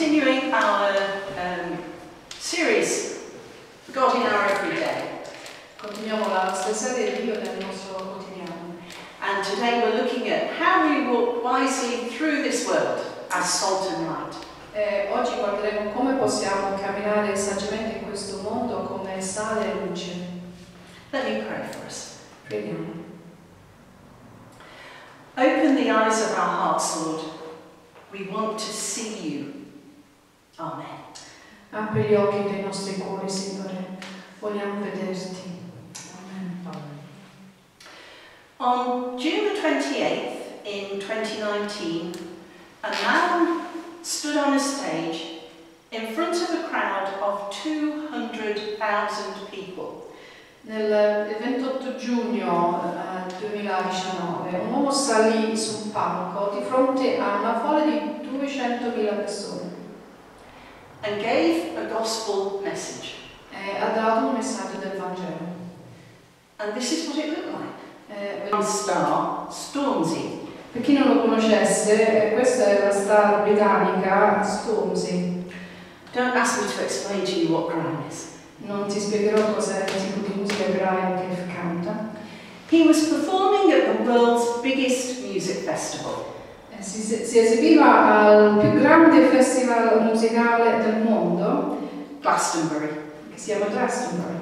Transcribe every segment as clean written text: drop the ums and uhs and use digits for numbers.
continuing our series, God in Our Everyday. Continuiamo la stessa serie di Dio nel nostro quotidiano. And today we're looking at how we walk wisely through this world as salt and light. Oggi guarderemo come possiamo camminare saggiamente in questo mondo come sale e luce. Let me pray for us. Preghiamo. Open the eyes of our hearts, Lord. We want to see you. Amen. Apri gli occhi dei nostri cuori, Signore. Vogliamo vederti. Amen. Amen. On June the 28th in 2019, a man stood on a stage in front of a crowd of 200,000 people. Nel 28 giugno 2019 un uomo salì su un palco di fronte a una folla di 200.000 persone. And gave a gospel message. E ha dato un messaggio del Vangelo. And this is what it looked like. One star, Stormzy. Per chi non lo conoscesse, questa è la star britannica Stormzy. Don't ask me to explain to you what grime is. Non ti spiegherò cos'è il tipo di musica grime che canta. He was performing at the world's biggest music festival. Si esibiva al più grande festival musicale del mondo, Glastonbury, che si chiama Glastonbury.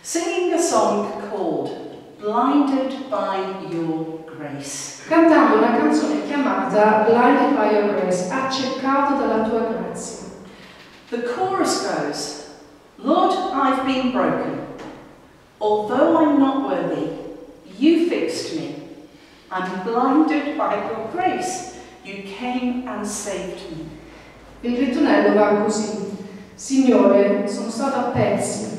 Singing a song called "Blinded by Your Grace". Cantando una canzone chiamata "Blinded by Your Grace", accecato dalla tua grazia. The chorus goes. Lord, I've been broken. Although I'm not worthy, you fixed me. I'm blinded by your grace. You came and saved me. Il ritornello va così. Signore, sono stato a pezzi.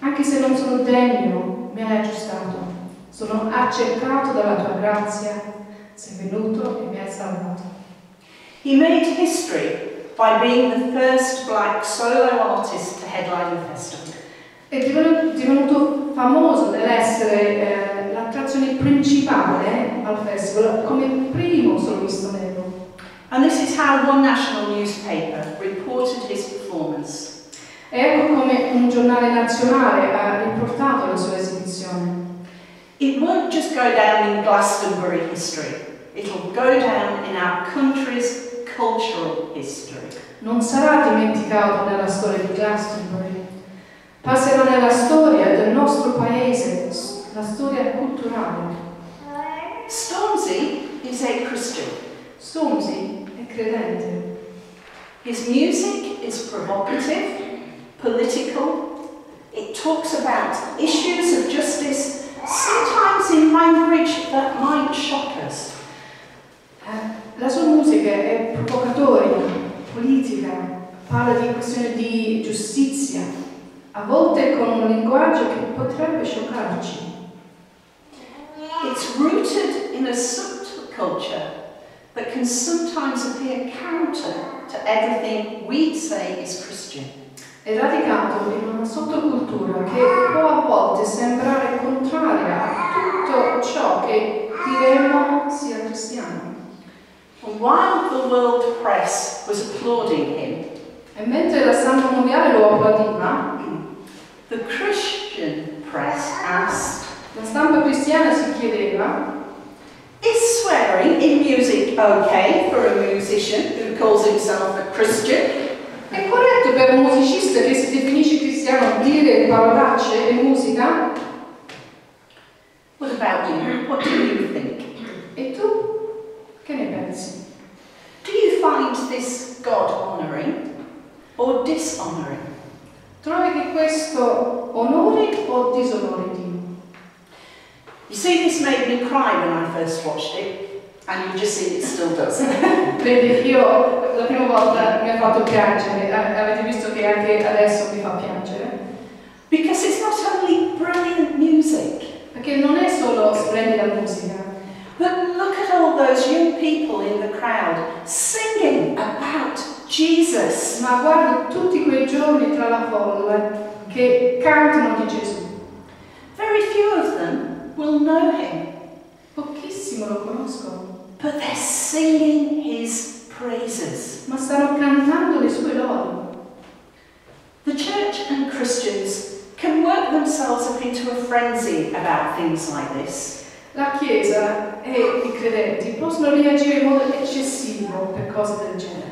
Anche se non sono degno, mi hai aggiustato. Sono accercato dalla tua grazia. Sei venuto e mi hai salvato. He made history. By being the first black solo artist to headline the festival. È divenuto famoso nell'essere l'attrazione principale al festival come primo solista nero. And this is how one national newspaper reported his performance. E ecco come un giornale nazionale ha riportato la sua esibizione. It won't just go down in Glastonbury history. It'll go down in our country's cultural history. Non sarà dimenticato nella storia di Glastonbury. Passerà nella storia del nostro paese, la storia culturale. Stormzy is a Christian. Stormzy è credente. His music is provocative, political. It talks about issues of justice, sometimes in language that might shock us. La sua musica è provocatoria, politica, parla di questioni di giustizia, a volte con un linguaggio che potrebbe scioccarci. It's rooted in a subculture that can sometimes appear counter to everything we say is Christian. È radicato in una sottocultura che può a volte sembrare contraria a tutto ciò che diremmo sia cristiano. And while the world press was applauding him, the Christian press asked, is swearing in music okay for a musician who calls himself a Christian? È corretto per un musicista che si definisce cristiano dire parolacce in musica? What about you? What do you think? E tu? Che ne pensi? Do you find this God honoring or dishonoring? Trovi che questo onori o disonori Dio? You see, this made me cry when I first watched it, and you just see it still does. Vedi, io la prima volta mi ha fatto piangere, avete visto che anche adesso mi fa piangere? Because it's not only brilliant music. Perché non è solo splendida musica. But look at all those young people in the crowd singing about Jesus. Ma guarda tutti quei giovani tra la folla che cantano di Gesù. Very few of them will know him. Pochissimo lo conoscono. But they're singing his praises. Ma stanno cantando le sue lodi. The church and Christians can work themselves up into a frenzy about things like this. La Chiesa e I credenti possono reagire in modo eccessivo per cose del genere.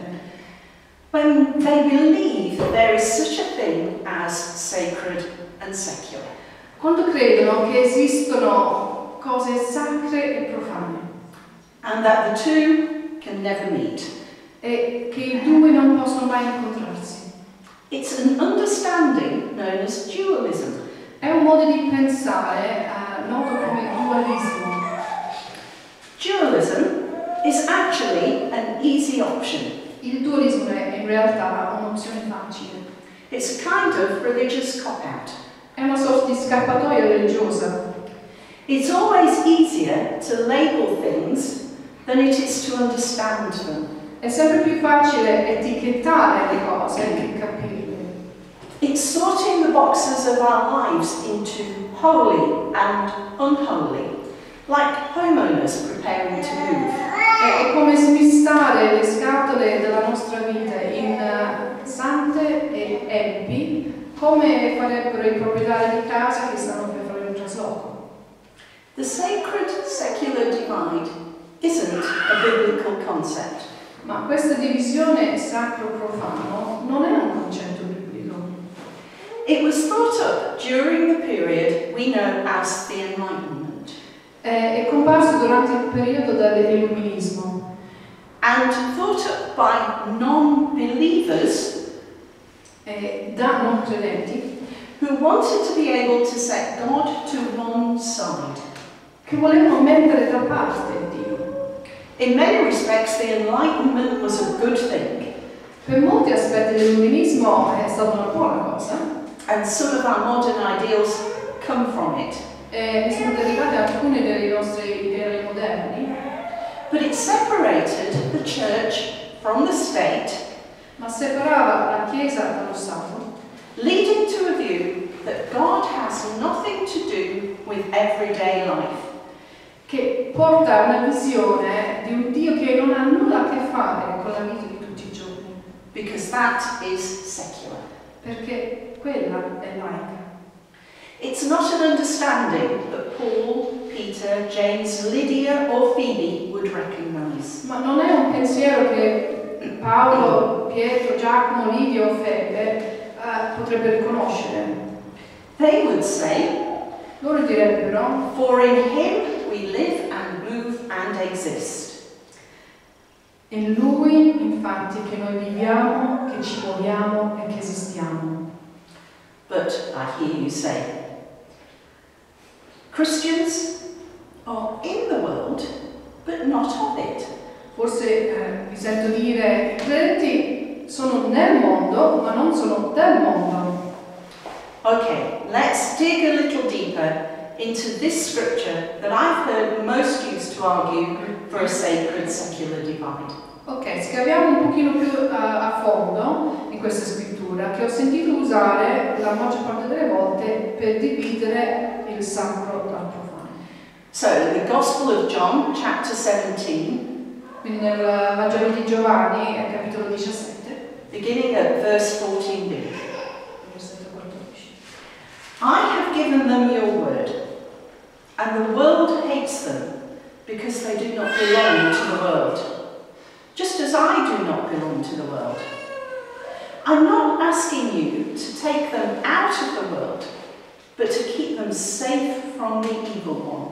When they believe that there is such a thing as sacred and secular. Quando credono che esistono cose sacre e profane. And that the two can never meet. E che I due non possono mai incontrarsi. It's an understanding known as dualism. È un modo di pensare noto come dualismo. Dualism is actually an easy option. Il dualismo è in realtà un'opzione facile. It's kind of religious cop-out. È una sorta di scappatoia religiosa. It's always easier to label things than it is to understand them. È sempre più facile etichettare le cose che capirle. It's sorting the boxes of our lives into holy and unholy, like homeowners preparing to move. È come smistare le scatole della nostra vita in sante e empi, come farebbero I proprietari di casa che stanno per fare un trasloco. The sacred-secular divide isn't a biblical concept. Ma questa divisione sacro-profano non è un concetto biblico. It was thought up during the period we know as the Enlightenment. È comparso durante il periodo dell'illuminismo. And thought up by non-believers, da non credenti, who wanted to be able to set God to one side, che volevano mettere da parte Dio. In many respects, the Enlightenment was a good thing. Per molti aspetti l'illuminismo è stata una buona cosa. And some of our modern ideals come from it. E sono derivate alcune delle nostre idee moderni. But it separated the church from the state, ma separava la Chiesa dallo Stato, leading to a view that God has nothing to do with everyday life, che porta a una visione di un Dio che non ha nulla a che fare con la vita di tutti I giorni, because that is secular, perché quella è laica. It's not an understanding that Paul, Peter, James, Lydia or Phoebe would recognise. Ma non è un pensiero che Paolo, Pietro, Giacomo, Lidia o Febe potrebbero riconoscere. They would say, loro direbbero, for in him we live and move and exist. In lui, infatti, che noi viviamo, che ci muoviamo e che esistiamo. But I hear you say, Christians are in the world, but not of it. Forse mi sento dire I credenti sono nel mondo, ma non sono del mondo. Okay, let's dig a little deeper into this scripture that I've heard most used to argue for a sacred-secular divide. Ok, scaviamo un pochino più a fondo in questa scrittura che ho sentito usare la maggior parte delle volte per dividere il sacro dal profano. So, the Gospel of John, chapter 17, quindi nel Vangelo di Giovanni, al capitolo 17, beginning at verse 14b. Versetto 14. I have given them your word, and the world hates them, because they do not belong to the world. Just as I do not belong to the world. I'm not asking you to take them out of the world, but to keep them safe from the evil one.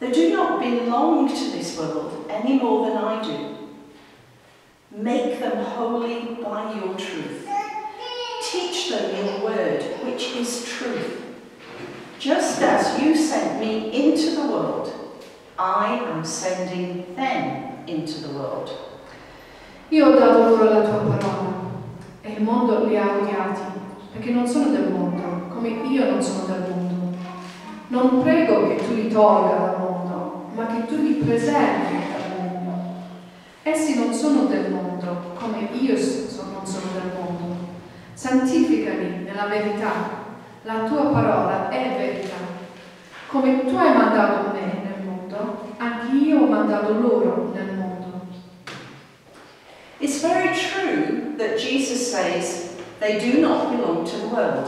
They do not belong to this world any more than I do. Make them holy by your truth. Teach them your word, which is truth. Just as you sent me into the world, I am sending them into the world. Io ho dato loro la tua parola e il mondo li ha odiati perché non sono del mondo come io non sono del mondo. Non prego che tu li tolga dal mondo ma che tu li preservi dal mondo. Essi non sono del mondo come io non sono del mondo. Santificali nella verità. La tua parola è verità. Come tu hai mandato me nel mondo anche io ho mandato loro nel mondo. It's very true that Jesus says they do not belong to the world.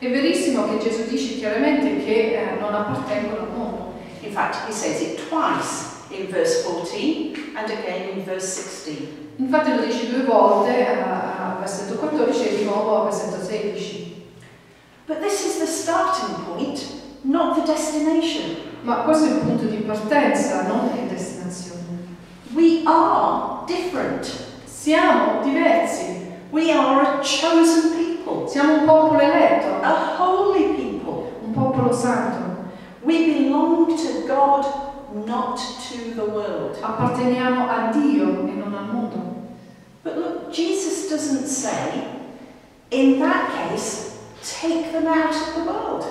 È verissimo che Gesù dice chiaramente che non appartengono al mondo. In fact, he says it twice in verse 14 and again in verse 16. Infatti lo dice due volte a versetto 14 e di nuovo a versetto 16. But this is the starting point, not the destination. Ma questo è il punto di partenza, non la destinazione. We are different. Siamo diversi. We are a chosen people. Siamo un popolo eletto. A holy people. Un popolo santo. We belong to God, not to the world. Apparteniamo a Dio e non al mondo. But look, Jesus doesn't say, in that case, take them out of the world.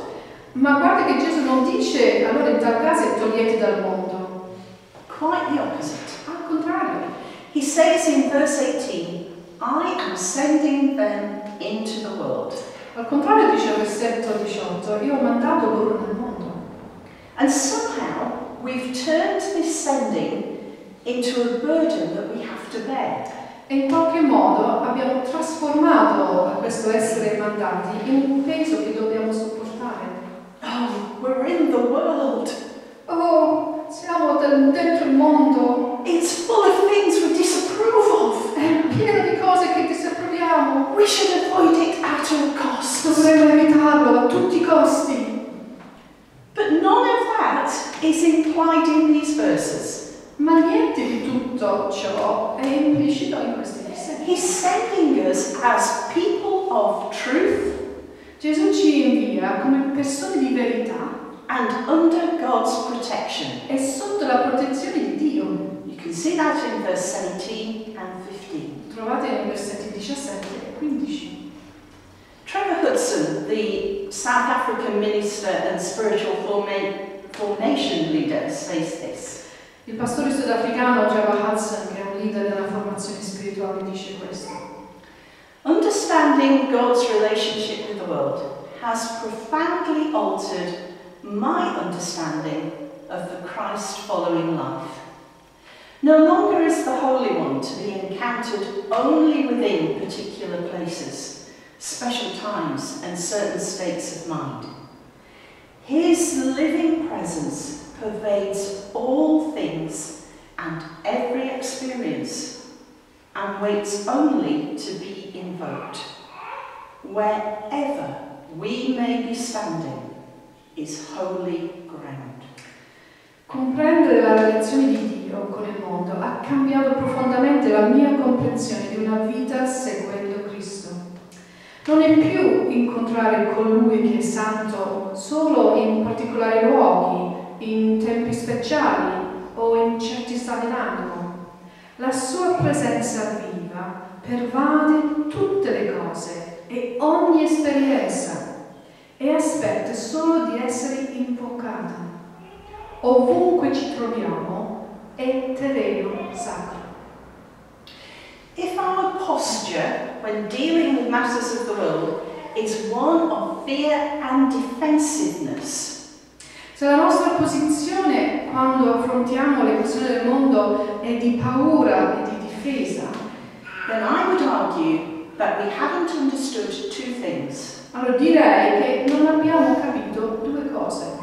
Ma guarda che Gesù non dice, allora in tal caso togliete dal mondo. Quite the opposite. Al contrario. He says in verse 18, I am sending them into the world. Al contrario dice al versetto 18, io ho mandato loro nel mondo. And somehow we've turned this sending into a burden that we have to bear. E in qualche modo abbiamo trasformato questo essere mandati in un peso che dobbiamo sopportare. Oh, we're in the world. Oh, siamo dentro il mondo. It's full of things we disapprove of. È pieno di cose che disapproviamo. We should avoid it at all costs. Dovremmo evitarlo a tutti i costi. But none of that is implied in these verses. Ma niente di tutto ciò è implicito in questi versetti. He's sending us as people of truth. Gesù ci invia come persone di verità. And under God's protection. E sotto la protezione di Dio. You can see that in verse 17 and 15. Trovate nei versetti 17 e 15. Trevor Hudson, the South African minister and spiritual formation leader, says this. Il pastore sudafricano Trevor Hudson, che è un leader della formazione spirituale, dice questo. Understanding God's relationship with the world has profoundly altered my understanding of the Christ-following life. No longer is the Holy One to be encountered only within particular places, special times and certain states of mind. His living presence pervades all things and every experience, and waits only to be invoked. Wherever we may be standing is holy ground. Comprendere la relazione di Dio con il mondo ha cambiato profondamente la mia comprensione di una vita seguendo Cristo. Non è più incontrare colui che è santo solo in particolari luoghi, in tempi speciali o in certi stati d'animo. La sua presenza viva pervade tutte le cose e ogni esperienza e aspetta solo di essere invocata. Ovunque ci troviamo è terreno sacro. If our posture when dealing with matters of the world is one of fear and defensiveness, se la nostra posizione quando affrontiamo le questioni del mondo è di paura e di difesa, then I would argue that we haven't understood two things. Allora direi che non abbiamo capito due cose.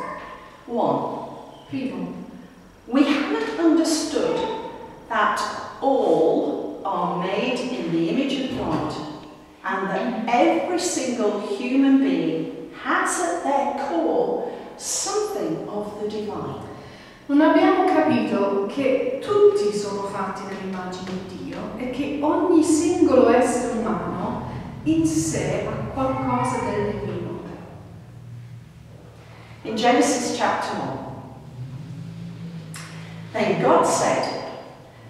One. Primo. We haven't understood that all are made in the image of God and that every single human being has at their core something of the divine. Non abbiamo capito che tutti sono fatti nell'immagine di Dio e che ogni singolo essere umano in sé ha qualcosa del divino. In Genesis chapter 1, then God said,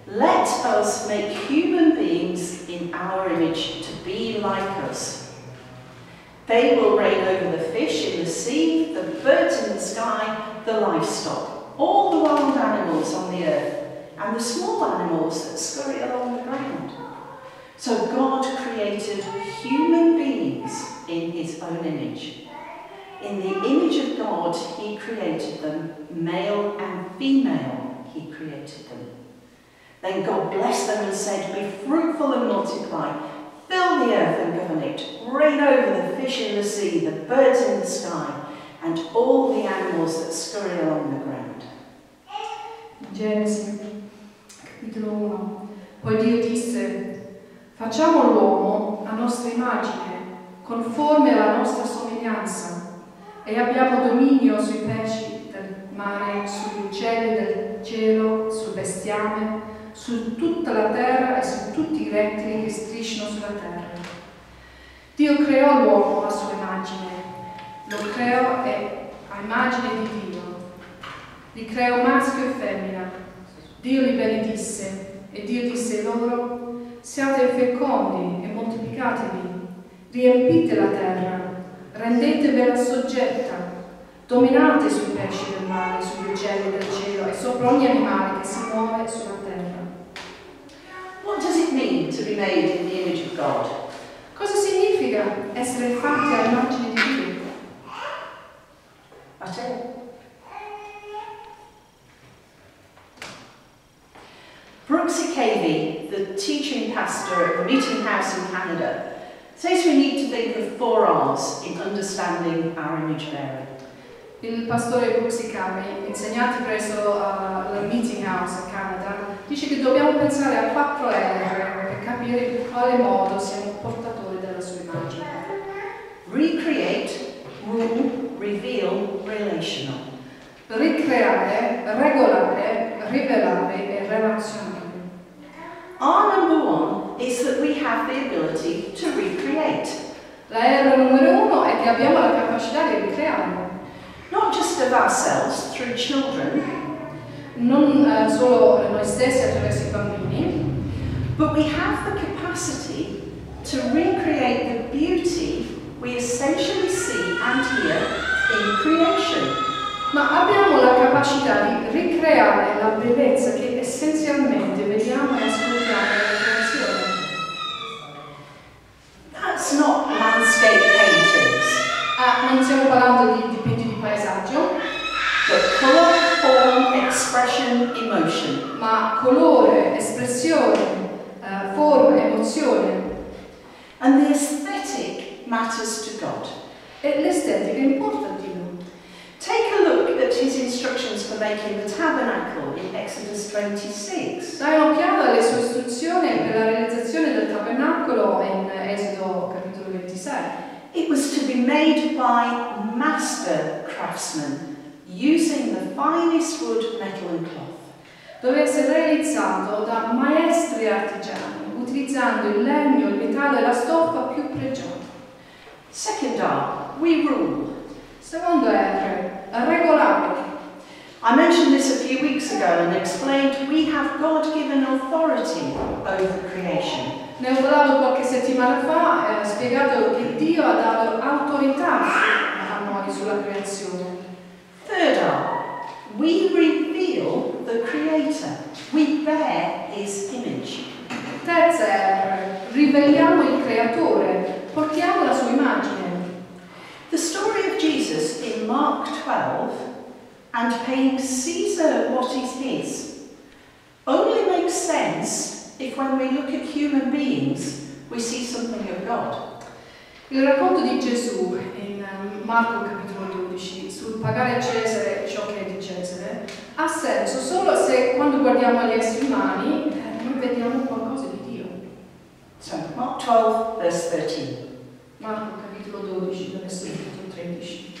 let us make human beings in our image to be like us. They will reign over the fish in the sea, the birds in the sky, the livestock, all the wild animals on the earth, and the small animals that scurry along the ground. So God created human beings in his own image. In the image of God, he created them, male and female, he created them. Then God blessed them and said, be fruitful and multiply, fill the earth and govern it, reign over the fish in the sea, the birds in the sky, and all the animals that scurry along the ground. Genesi, capitolo 1. Poi Dio disse, facciamo l'uomo a nostra immagine, conforme alla nostra somiglianza, e abbiamo dominio sui pesci del mare, sugli uccelli del cielo, sul bestiame, su tutta la terra e su tutti i rettili che strisciano sulla terra. Dio creò l'uomo a sua immagine, lo creò a immagine di Dio. Li creò maschio e femmina. Dio li benedisse e Dio disse loro, siate fecondi e moltiplicatevi, riempite la terra, rendetevela soggetta, dominate sui pesci del mare, sugli uccelli del cielo e sopra ogni animale che si muove sulla terra. What does it mean to be made in the image of God? Cosa significa essere fatti all'immagine di Dio? That's it. Bruxy Cavey, the teaching pastor at Meeting House in Canada, says we need to think of 4 R's in understanding our image bearer. Il pastore Bruxy Cavey, insegnante presso la Meeting House in Canada, dice che dobbiamo pensare a 4 R per capire in quale modo siamo portatori della sua immagine. Recreate, rule, reveal, relational. Ricreare, regolare, rivelare e relazionare. Our number 1 is that we have the ability to recreate. La R numero 1 è che abbiamo la capacità di ricreare. Not just of ourselves, through children. Non solo noi stessi attraverso I bambini, but we have the capacity to recreate the beauty we essentially see and hear in creation. Ma abbiamo la capacità di ricreare la bellezza che essenzialmente vediamo e ascoltiamo nella creazione. That's not landscape paintings. Non stiamo parlando di dipinti di paesaggio, but color, form, expression, emotion. Ma colore, espressione, forma, emozione. And the aesthetic matters to God. E l'estetica importa a Dio. Take a look at his instructions for making the tabernacle in Exodus 26. Dai un'occhiata alle sue istruzioni per la realizzazione del tabernacolo in Esodo capitolo 26. It was to be made by master craftsmen, using the finest wood, metal and cloth. Doveva essere realizzato da maestri artigiani, utilizzando il legno, il metallo e la stoffa più pregiata. Second R, we rule. Secondo R, regolare. I mentioned this a few weeks ago and explained we have God-given authority over creation. Ne ho parlato qualche settimana fa e ho spiegato che Dio ha dato autorità a noi sulla creazione. Third R, we reveal the Creator. We bear His image. Terza R, riveliamo il Creatore, portiamo la sua immagine. The story of Jesus in Mark 12 and paying Caesar what is his only makes sense if when we look at human beings we see something of God. Il racconto di Gesù in Marco capitolo 12 sul pagare a Cesare ciò che è di Cesare ha senso solo se quando guardiamo gli esseri umani noi vediamo qualcosa di Dio. So, Mark 12, verse 13. Marco capitolo 12, verso 13.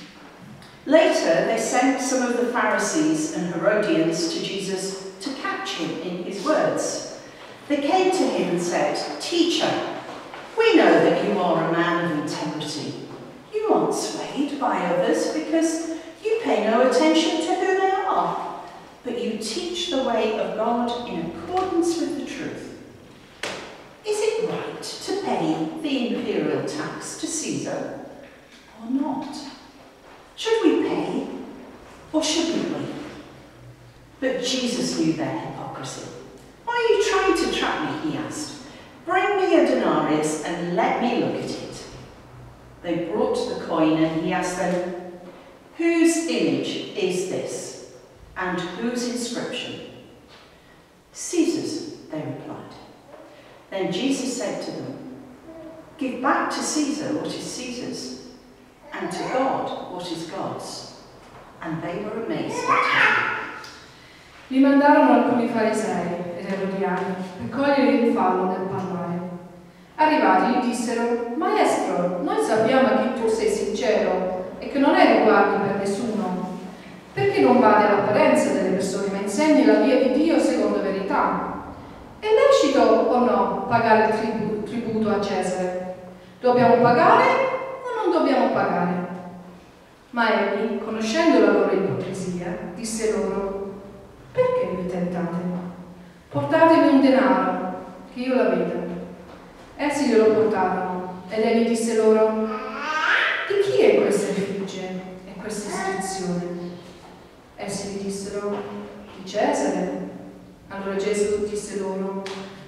Later they sent some of the Pharisees and Herodians to Jesus to catch him in his words. They came to him and said, Teacher, we know that you are a man of integrity. You aren't swayed by others because you pay no attention to who they are, but you teach the way of God in accordance with the truth. Is it right to pay the imperial tax to Caesar or not? Should we pay or shouldn't we? But Jesus knew their hypocrisy. Why are you trying to trap me, he asked. Bring me a denarius and let me look at it. They brought the coin and he asked them, Whose image is this? And whose inscription? Caesar's, Then Jesus said to them, "Give back to Caesar what is Caesar's, and to God what is God's." And they were amazed at him. Li mandarono alcuni farisei ed erodiani per cogliere il fallo nel parlare. Arrivati gli dissero: "Maestro, noi sappiamo che tu sei sincero e che non hai riguardi per nessuno. Perché non vadi all'apparenza delle persone, ma insegni la via di Dio secondo verità? È lecito o no pagare il tributo a Cesare? Dobbiamo pagare o non dobbiamo pagare?" Ma egli, conoscendo la loro ipocrisia, disse loro: "Perché mi tentate? Portatemi un denaro, che io la veda." Essi glielo portarono, ed egli disse loro: "Di chi è questa effigie e questa iscrizione?" Essi gli dissero: "Di Cesare." Allora Gesù disse loro: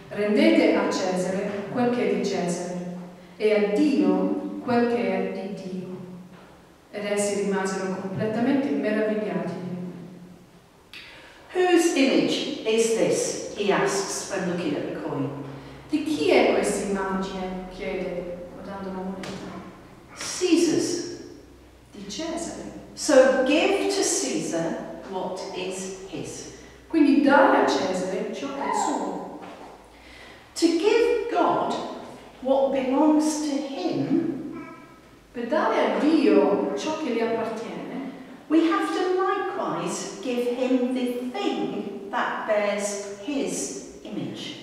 "Rendete a Cesare quel che è di Cesare, e a Dio quel che è di Dio." Ed essi rimasero completamente meravigliati. "Whose image is this?" he asks when looking at the coin. Di chi è questa immagine? Chiede, guardando la moneta. Caesar's. Di Cesare. So give to Caesar what is his. Quindi dare a Cesare ciò che è suo. To give God what belongs to him. Per dare a Dio ciò che gli appartiene, we have to likewise give him the thing that bears his image.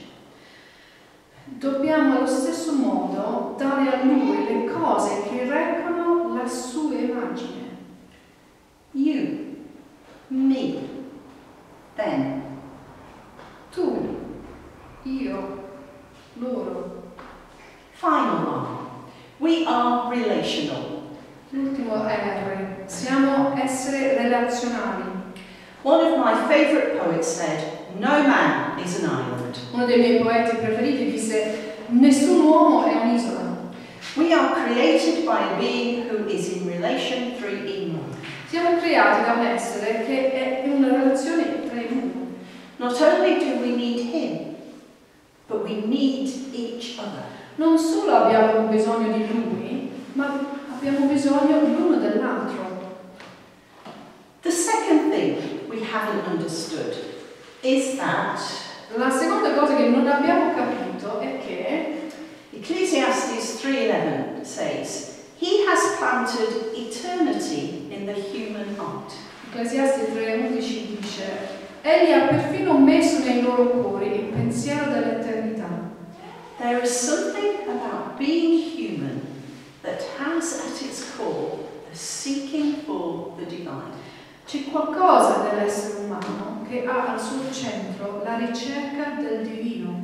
Dobbiamo allo stesso modo dare a lui le cose che recano la sua immagine. You, me, them. Tu, io, loro. Final one. We are relational. L'ultimo R. Siamo essere relazionali. One of my favourite poets said, "No man is an island." Uno dei miei poeti preferiti disse, "Nessun uomo è un'isola." We are created by a being who is in relation 3 in 1. Siamo creati da un essere che è in una relazione 3 in 1. Not only do we need him, but we need each other. Non solo abbiamo bisogno di lui, ma abbiamo bisogno l'uno dell'altro. The second thing we haven't understood is that la seconda cosa che non abbiamo capito è che Ecclesiastes 3:11 says, "He has planted eternity in the human heart." Ecclesiastes 3:11 dice: "Egli ha perfino messo nei loro cuori il pensiero dell'eternità." There is something about being human that has at its core the seeking for the divine. C'è qualcosa dell'essere umano che ha al suo centro la ricerca del divino.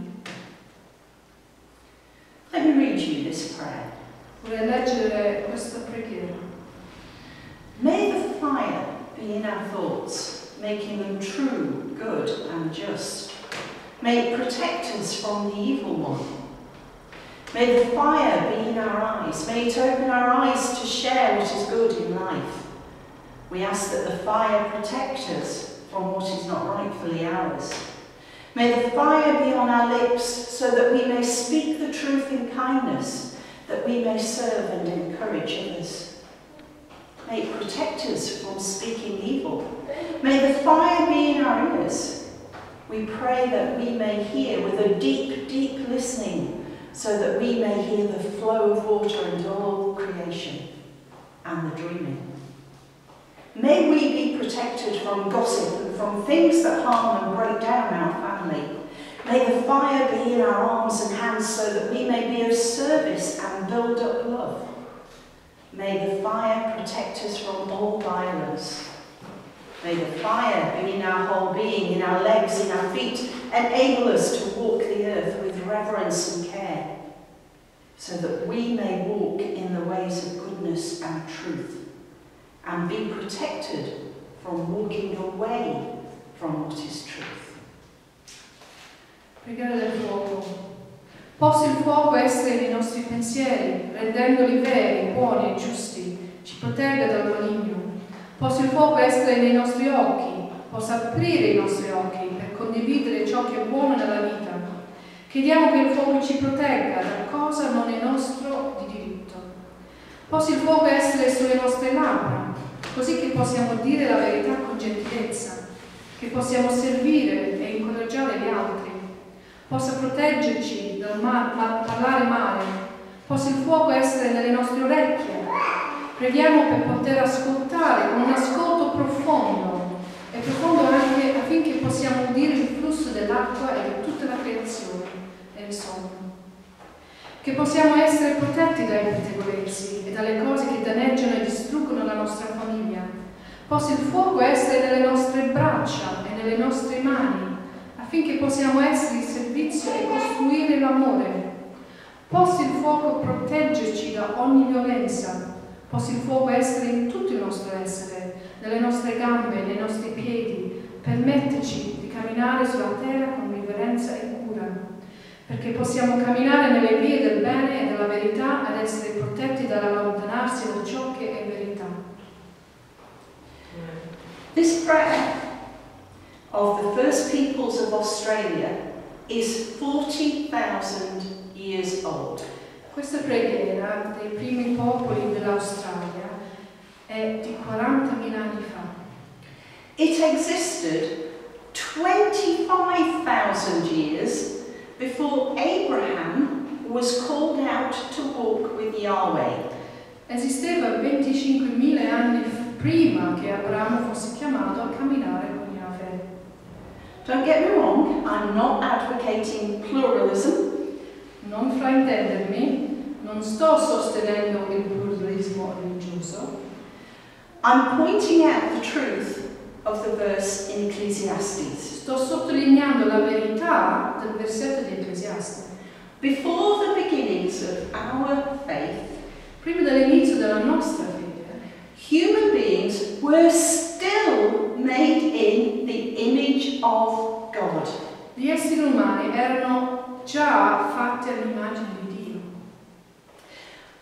Let me read you this prayer. Vorrei leggere questa preghiera. May the fire be in our thoughts, making them true, good and just. May it protect us from the evil one. May the fire be in our eyes. May it open our eyes to share what is good in life. We ask that the fire protect us from what is not rightfully ours. May the fire be on our lips so that we may speak the truth in kindness, that we may serve and encourage others. May it protect us from speaking evil. May the fire be in our ears. We pray that we may hear with a deep, deep listening, so that we may hear the flow of water and all creation and the dreaming. May we be protected from gossip and from things that harm and break down our family. May the fire be in our arms and hands so that we may be of service and build up love. May the fire protect us from all violence. May the fire be in our whole being, in our legs, in our feet, enable us to walk the earth with reverence and care, so that we may walk in the ways of goodness and truth, and be protected from walking away from what is truth. Preghiera del fuoco. Possa il fuoco essere nei nostri pensieri, rendendoli veri, buoni e giusti, ci protegga dal maligno. Possa il fuoco essere nei nostri occhi, possa aprire i nostri occhi per condividere ciò che è buono nella vita. Chiediamo che il fuoco ci protegga da cosa non è nostro di diritto. Possa il fuoco essere sulle nostre labbra, così che possiamo dire la verità con gentilezza, che possiamo servire e incoraggiare gli altri, possa proteggerci dal parlare male, possa il fuoco essere nelle nostre orecchie. Preghiamo per poter ascoltare con un ascolto profondo e profondo anche affinché possiamo udire il flusso dell'acqua e di tutta la creazione e il sonno. Che possiamo essere protetti dai pettegolezzi e dalle cose che danneggiano e distruggono la nostra famiglia. Possa il fuoco essere nelle nostre braccia e nelle nostre mani affinché possiamo essere in servizio e costruire l'amore. Possa il fuoco proteggerci da ogni violenza. Possa il fuoco essere in tutto il nostro essere, nelle nostre gambe, nei nostri piedi, permetterci di camminare sulla terra con riverenza e cura, perché possiamo camminare nelle vie del bene e della verità ad essere protetti dall'allontanarsi da ciò che è verità. This prayer of the first peoples of Australia is 40,000 years old. Questa preghiera dei primi popoli dell'Australia è di 40,000 anni fa. It existed 25,000 years before Abraham was called out to walk with Yahweh. Esisteva 25,000 anni prima che Abramo fosse chiamato a camminare con Yahweh. Don't get me wrong, I'm not advocating pluralism. Non fraintendermi, non sto sostenendo il pluralismo religioso. I'm pointing out the truth of the verse in Ecclesiastes. Sto sottolineando la verità del versetto di Ecclesiastes. Before the beginnings of our faith, prima dell'inizio della nostra fede, human beings were still made in the image of God. Gli esseri umani erano già fatti all'immagine di Dio.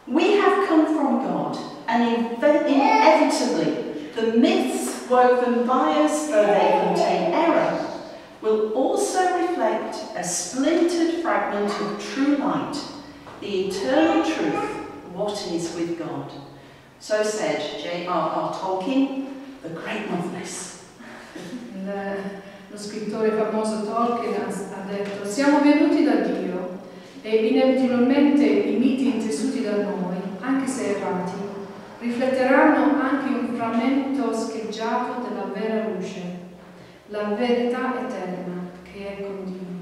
We have come from God, and inevitably the myths woven by us, though they contain error, will also reflect a splintered fragment of true light, the eternal truth, what is with God. So said J.R.R. Tolkien, the great novelist. Lo scrittore famoso Tolkien ha detto: siamo venuti da Dio e inevitabilmente i miti intessuti da noi, anche se errati, rifletteranno anche un frammento scheggiato della vera luce, la verità eterna che è con Dio.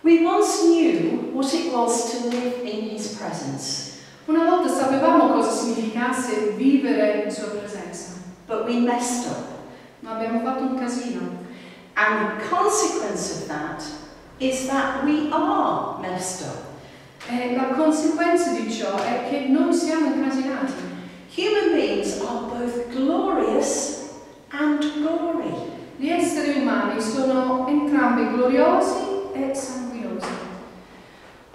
We once knew what it was to live in His presence. Una volta sapevamo cosa significasse vivere in Sua presenza. But we messed up. Ma abbiamo fatto un casino. And the consequence of that is that we are messed up. E la conseguenza di ciò è che noi siamo incasinati. Human beings are both glorious and gory. Gli esseri umani sono entrambi gloriosi e sanguinosi.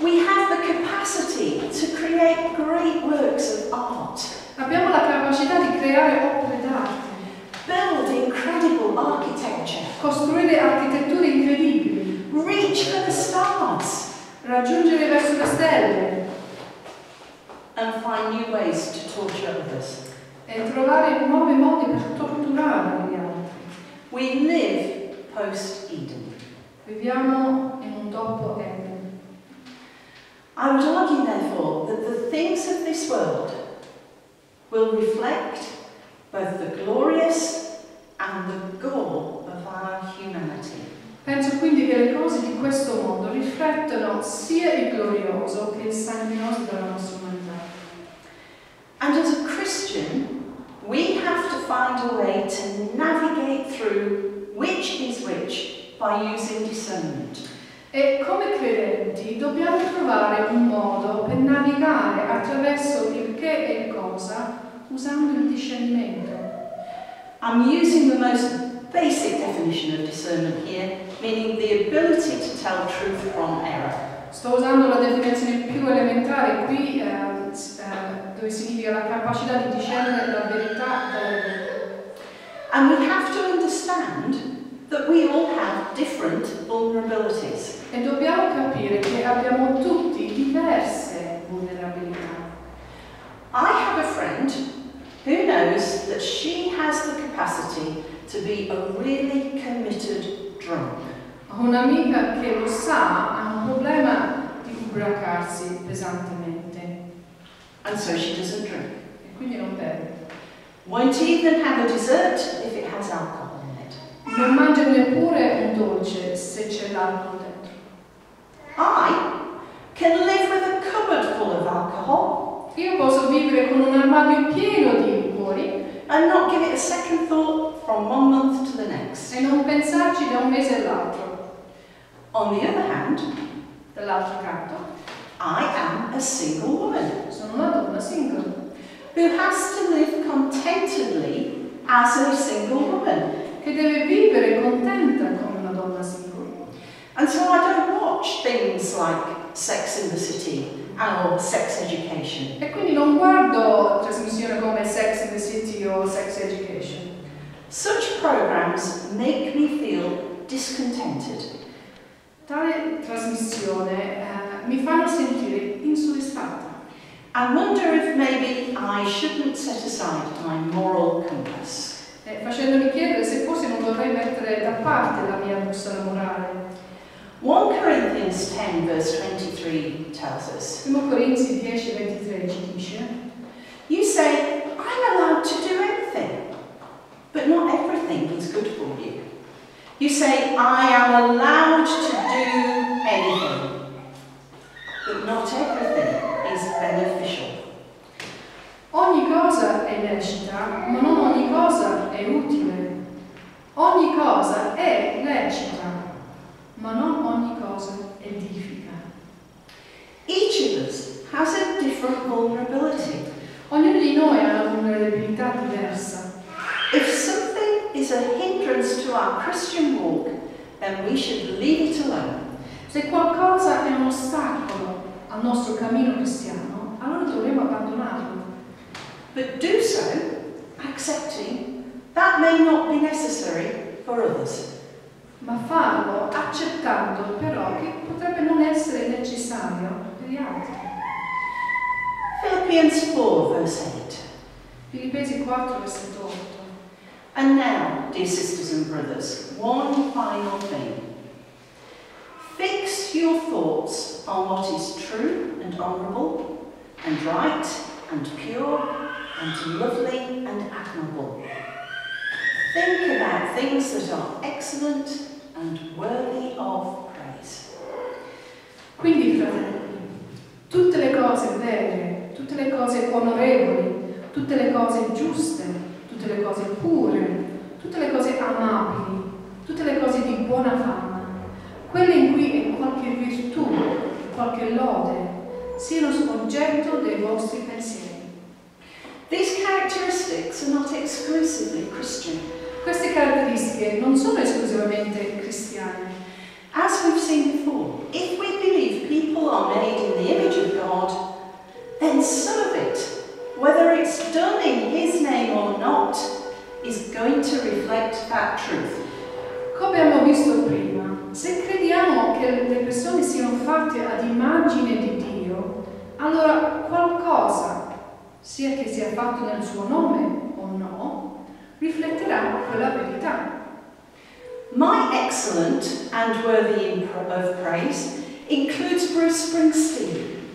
We have the capacity to create great works of art. Abbiamo la capacità di creare opere d'arte. Build incredible architecture. Costruire architetture incredibili. Reach for the stars. Raggiungere verso le stelle. And find new ways to torture others. E trovare nuovi modi per torturare gli altri. We live post Eden. Viviamo in un dopo Eden. I would argue, therefore, that the things of this world will reflect both the glorious and the gore of our humanity. Penso quindi che le cose di questo mondo riflettono sia il glorioso che il sanguinoso della nostra umanità. And as a Christian, we have to find a way to navigate through which is which by using discernment. E come credenti dobbiamo trovare un modo per navigare attraverso il che e il cosa usando il discernimento. I'm using the most basic definition of discernment here, meaning the ability to tell truth from error. Sto usando la definizione più elementare qui, dove significa la capacità di discernere la verità dalla verità. And we have to understand that we all have different vulnerabilities. e dobbiamo capire che abbiamo tutti diverse vulnerabilità. I have a friend who knows that she has the capacity to be a really committed drunk. Ho un'amica che lo sa, ha un problema di ubriacarsi pesantemente. And so she doesn't drink. E quindi non beve. Won't even have a dessert if it has alcohol in it. Non mangia neppure un dolce se c'è l'alcol dentro. I can live with a cupboard full of alcohol. Io posso vivere con un armadio pieno di liquori. And not give it a second thought from one month to the next. E non pensarci da un mese all'altro. On the other hand, dall'altro canto, I am a single woman. Sono una donna single. Who has to live contentedly as a single woman. Che deve vivere contenta come una donna single. And so I don't watch things like Sex in the City or Sex Education. E quindi non guardo trasmissioni come Sex in the City o Sex Education. Such programs make me feel discontented. Tale trasmissione mi fanno sentire insoddisfatta. I wonder if maybe I shouldn't set aside my moral compass. Facendomi chiedere se forse non dovrei mettere da parte la mia bussola morale. 1 Corinthians 10 verse 23 tells us. 1 Corinzi 10:23 ci dice: You say, I'm allowed to do everything, but not everything is good for you. You say, I am allowed to do anything, but not everything. Ogni cosa è lecita, ma non ogni cosa è utile. Ogni cosa è lecita, ma non ogni cosa edifica. Each of us has a different vulnerability. Ognuno di noi ha una vulnerabilità diversa. If something is a hindrance to our Christian walk, then we should leave it alone. Se qualcosa è un ostacolo al nostro cammino cristiano, allora dovremo abbandonarlo. But do so, accepting that may not be necessary for others. Ma farlo accettando però che potrebbe non essere necessario per gli altri. Philippians 4 verse 8. Filippesi 4 versetto 8. And now, dear sisters and brothers, one final thing. Fix your thoughts on what is true and honourable and right and pure and lovely and admirable. Think about things that are excellent and worthy of praise. Quindi, fratelli, tutte le cose belle, tutte le cose onorevoli, tutte le cose giuste, tutte le cose pure, tutte le cose amabili, tutte le cose di buona fama, quelle in cui è qualche virtù, qualche lode, siano oggetto dei vostri pensieri. These characteristics are not exclusively Christian. Queste caratteristiche non sono esclusivamente cristiane. As we've seen before, if we believe people are made in the image of God, then some of it, whether it's done in His name or not, is going to reflect that truth. Come abbiamo visto prima, se crediamo che le persone siano fatte ad immagine di Dio, allora qualcosa, sia che sia fatto nel suo nome o no, rifletterà quella verità. My excellent and worthy of praise includes Bruce Springsteen.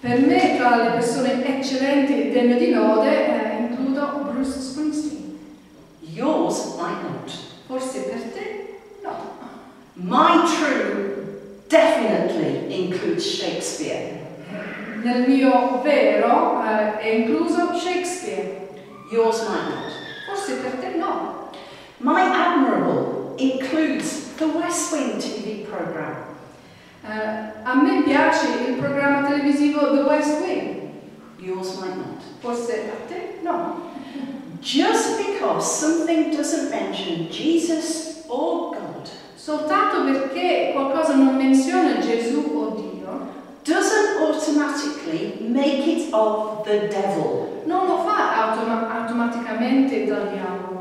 Per me, tra le persone eccellenti e degne di lode, includo Bruce Springsteen. Yours might not. Forse per te. My true definitely includes Shakespeare. Nel mio vero è incluso Shakespeare. Yours might not. Forse per te no. My admirable includes the West Wing TV program. A me piace il programma televisivo The West Wing. Yours might not. Forse per te no. Just because something doesn't mention Jesus or God. Soltanto perché qualcosa non menziona Gesù o Dio, doesn't automatically make it of the devil. Non lo fa automaticamente dal diavolo.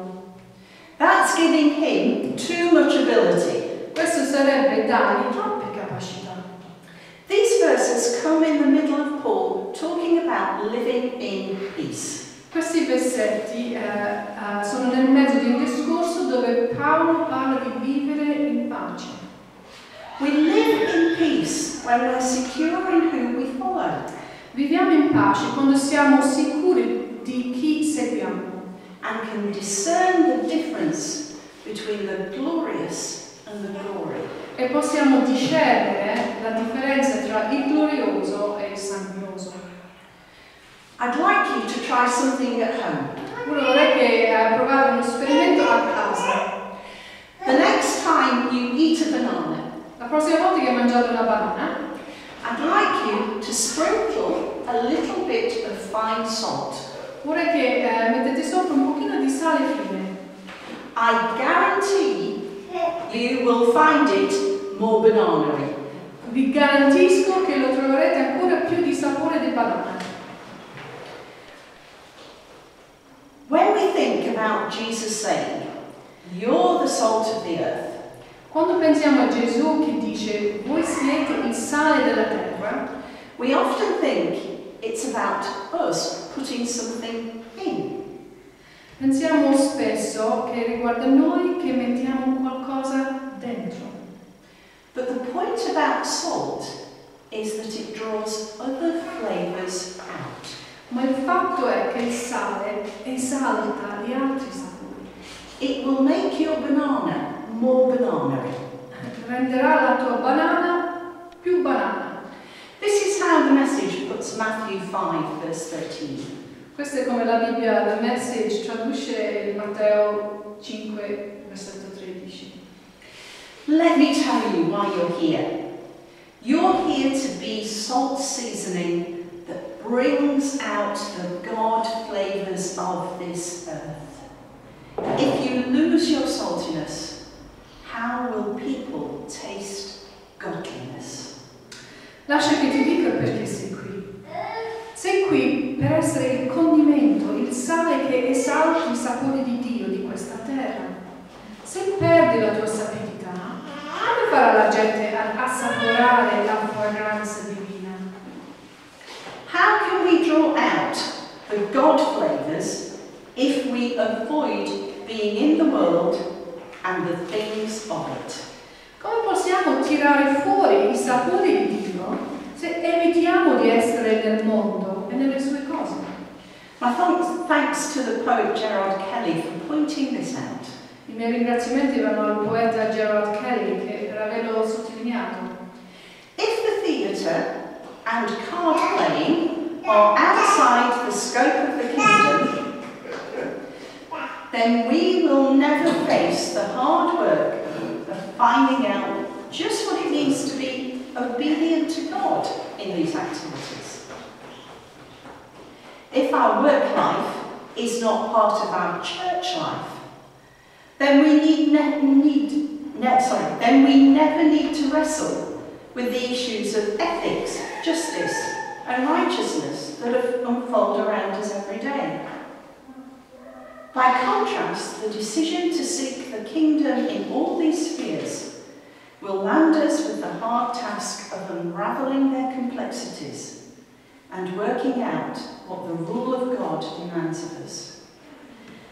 That's giving him too much ability. Questo verses sarebbe dargli troppe capacità. These verses come in the middle of Paul talking about living in peace. Questi versetti sono nel mezzo di un discorso dove Paolo parla di vivere in pace. We live in peace when we're secure in who we follow. Viviamo in pace quando siamo sicuri di chi seguiamo. And can discern the difference between the glorious and the glory. E possiamo discernere la differenza tra il glorioso e il sanguinoso. I'd like you to try something at home. Vorrei che provate un esperimento a casa. The next time you eat a banana, la prossima volta che mangiate una banana, I'd like you to sprinkle a little bit of fine salt. Vorrei che mettete sopra un pochino di sale fine. I guarantee you will find it more banana-y. Vi garantisco che lo troverete ancora più di sapore di banana. When we think about Jesus saying, "You're the salt of the earth," quando pensiamo a Gesù che dice, "Voi siete il sale della terra," we often think it's about us putting something in. Pensiamo spesso che riguarda noi che mettiamo qualcosa dentro. But the point about salt is that it draws other flavors out. Ma il fatto è che il sale esalta gli altri sapori. It will make your banana more banana-y. Renderà la tua banana più banana. This is how the Message puts Matthew 5, verse 13. Questo è come la Bibbia, The Message, traduce Matteo 5, versetto 13. Let me tell you why you're here. You're here to be salt seasoning that brings out the God flavours of this earth. If you lose your saltiness, how will people taste godliness? Lascia che ti dica perché sei qui. Sei qui per essere il condimento, il sale che esalta i sapori di Dio di questa terra. Se perdi la tua sapidità, come farà la gente ad assaporare la fragranza di Dio? How can we draw out the God flavours if we avoid being in the world and the things of it? Come possiamo tirare fuori i sapori di Dio se evitiamo di essere nel mondo e nelle sue cose? My thanks to the poet Gerard Kelly for pointing this out. I miei ringraziamenti vanno al poeta Gerard Kelly che per averlo sottolineato. If the theatre and card playing are outside the scope of the kingdom, then we will never face the hard work of finding out just what it means to be obedient to God in these activities. If our work life is not part of our church life, then we never need to wrestle with the issues of ethics, justice and righteousness that unfold around us every day. By contrast, the decision to seek the kingdom in all these spheres will land us with the hard task of unravelling their complexities and working out what the rule of God demands of us.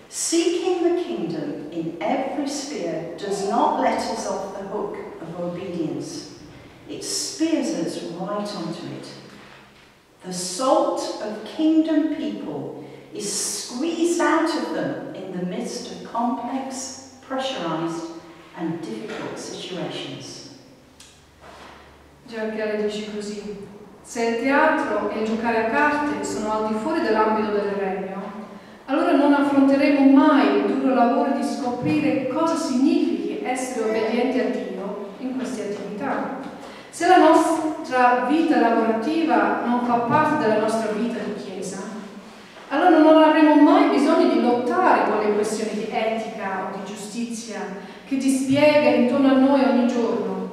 Seeking the kingdom in every sphere does not let us off the hook of obedience. It spears us right onto it. The salt of kingdom people is squeezed out of them in the midst of complex, pressurized and difficult situations. Gerard Kelly dice così: se il teatro e il giocare a carte sono al di fuori dell'ambito del regno, allora non affronteremo mai il duro lavoro di scoprire cosa significhi essere obbedienti a Dio in queste attività. Se la nostra vita lavorativa non fa parte della nostra vita di Chiesa, allora non avremo mai bisogno di lottare con le questioni di etica o di giustizia che dispiega intorno a noi ogni giorno.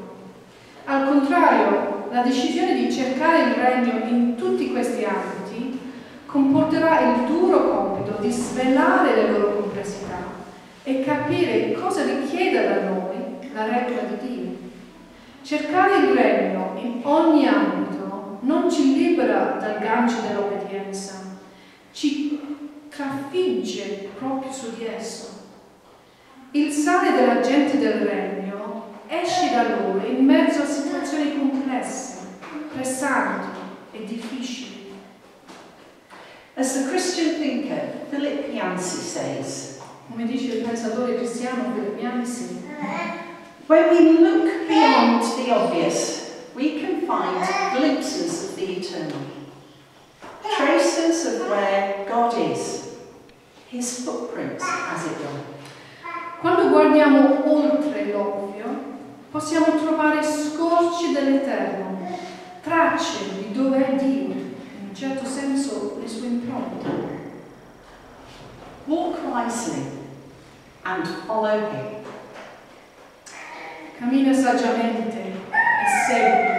Al contrario, la decisione di cercare il Regno in tutti questi ambiti comporterà il duro compito di svelare le loro complessità e capire cosa richiede da noi la regola di Dio. Cercare il regno in ogni ambito non ci libera dal gancio dell'obbedienza, ci trafigge proprio su di esso. Il sale della gente del regno esce da loro in mezzo a situazioni complesse, pressanti e difficili. As the Christian thinker Philip Yancey says, come dice il pensatore cristiano Philip Yancey, when we look beyond the obvious, we can find glimpses of the eternal, traces of where God is, his footprints, as it were. Quando guardiamo oltre l'ovvio, possiamo trovare scorci dell'eterno, tracce di dove è Dio. In un certo senso le sue impronte. Walk wisely and follow him. Cammina saggiamente e segui.